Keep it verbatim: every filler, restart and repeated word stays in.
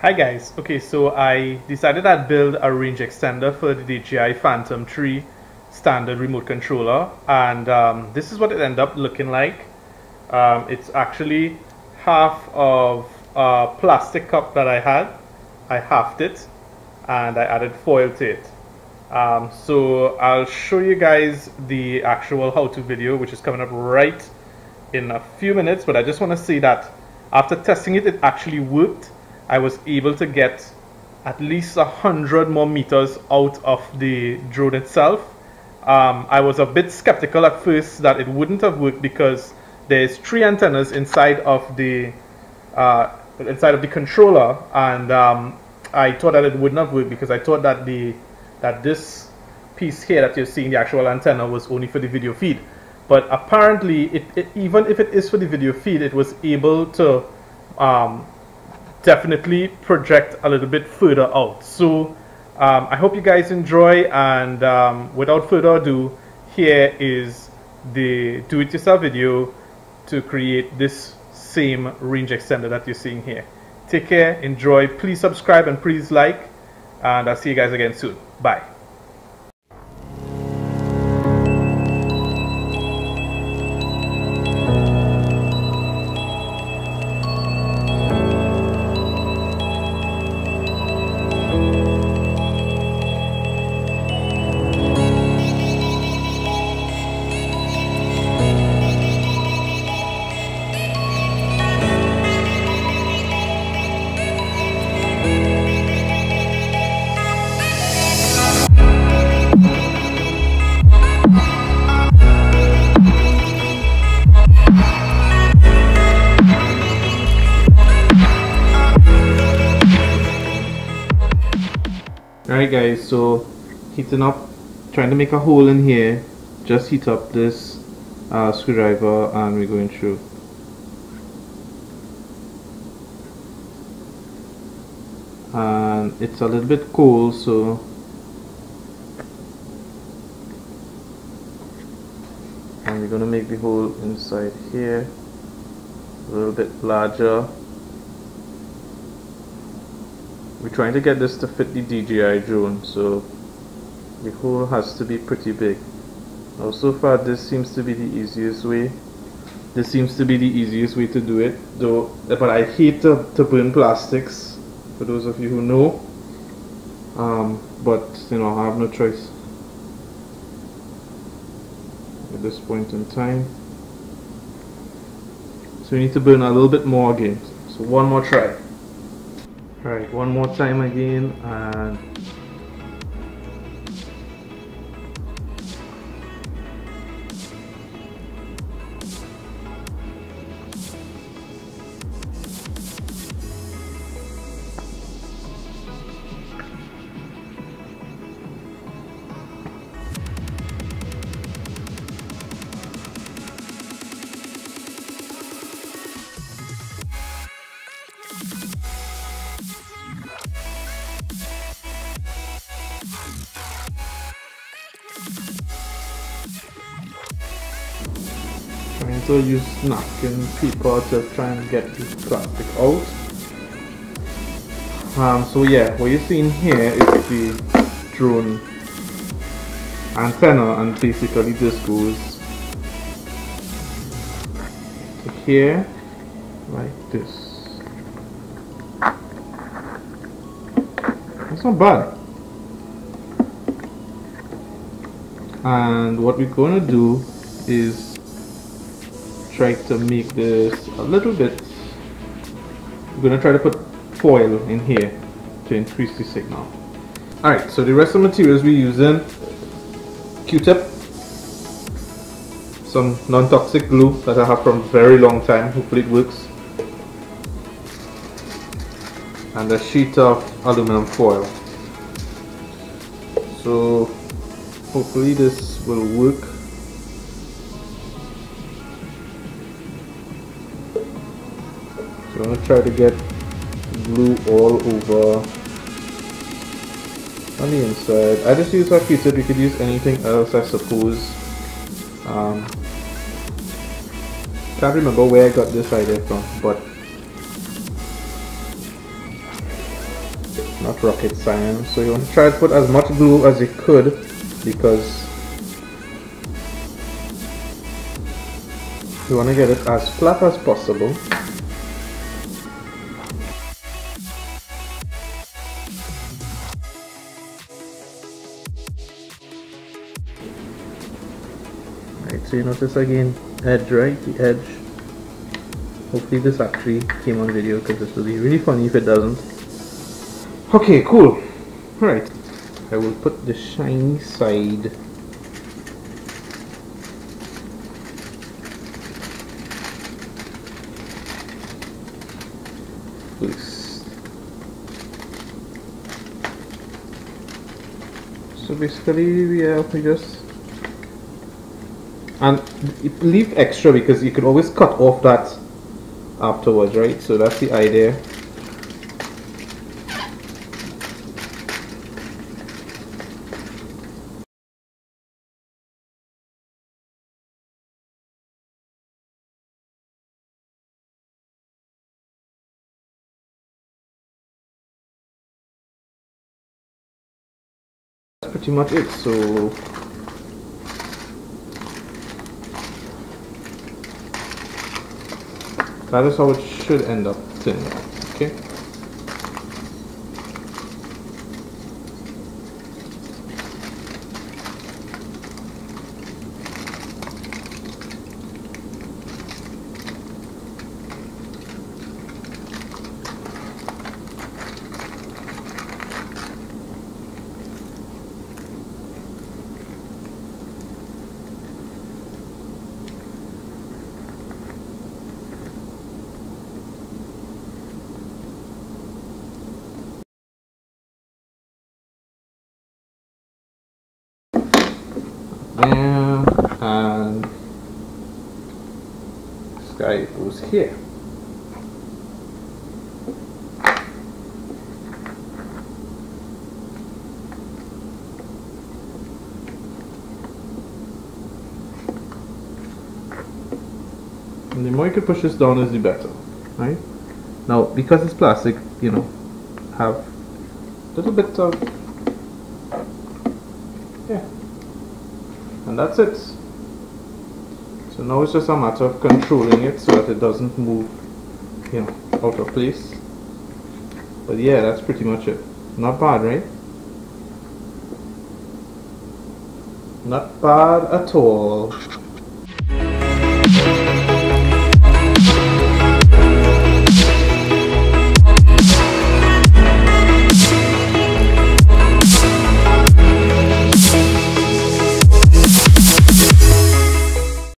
Hi guys, okay, so I decided I'd build a range extender for the D J I Phantom three Standard remote controller, and um, this is what it ended up looking like. Um, it's actually half of a plastic cup that I had. I halved it and I added foil to it. Um, so I'll show you guys the actual how-to video, which is coming up right in a few minutes, but I just want to say that after testing it, it actually worked. I was able to get at least a hundred more meters out of the drone itself. Um, I was a bit skeptical at first that it wouldn't have worked because there's three antennas inside of the uh, inside of the controller, and um, I thought that it wouldn't have worked because I thought that the that this piece here that you're seeing, the actual antenna, was only for the video feed. But apparently, it, it even if it is for the video feed, it was able to Um, definitely project a little bit further out. So um, I hope you guys enjoy, and um, without further ado, here is the do-it-yourself video to create this same range extender that you're seeing here. Take care, enjoy, please subscribe and please like, and I'll see you guys again soon. Bye. Alright guys, so heating up, trying to make a hole in here, just heat up this uh, screwdriver, and we're going through. And it's a little bit cold, so and we're going to make the hole inside here a little bit larger. We're trying to get this to fit the D J I drone, so the hole has to be pretty big. Now so far this seems to be the easiest way. This seems to be the easiest way to do it, though. But I hate to, to burn plastics, for those of you who know. Um, but, you know, I have no choice at this point in time. So we need to burn a little bit more again. So one more try. Alright, one more time again, and trying to use napkin paper to try and get this plastic out. Um, so yeah, what you're seeing here is the drone antenna, and basically this goes to here, like this. That's not bad. And what we're gonna do is try to make this a little bit. We're gonna try to put foil in here to increase the signal. Alright, so the rest of the materials we're using: Q-tip, some non-toxic glue that I have from a very long time, hopefully it works, and a sheet of aluminum foil. So hopefully this will work. I'm going to try to get glue all over on the inside. I just use a Q-tip, you could use anything else I suppose. Um, can't remember where I got this idea from, but not rocket science. So you want to try to put as much glue as you could, because you want to get it as flat as possible. Right, so you notice again, edge, right? The edge. Hopefully this actually came on video, because this will be really funny if it doesn't. Okay, cool. Alright, I will put the shiny side first. So basically we have to just, and leave extra because you could always cut off that afterwards, right? So that's the idea. That's pretty much it. So that is how it should end up turning out, okay? There, and this guy goes here. And the more you can push this down is the better, right? Now because it's plastic, you know, have a little bit of, yeah. And that's it. So now it's just a matter of controlling it so that it doesn't move, you know, out of place. But yeah, that's pretty much it. Not bad, right? Not bad at all.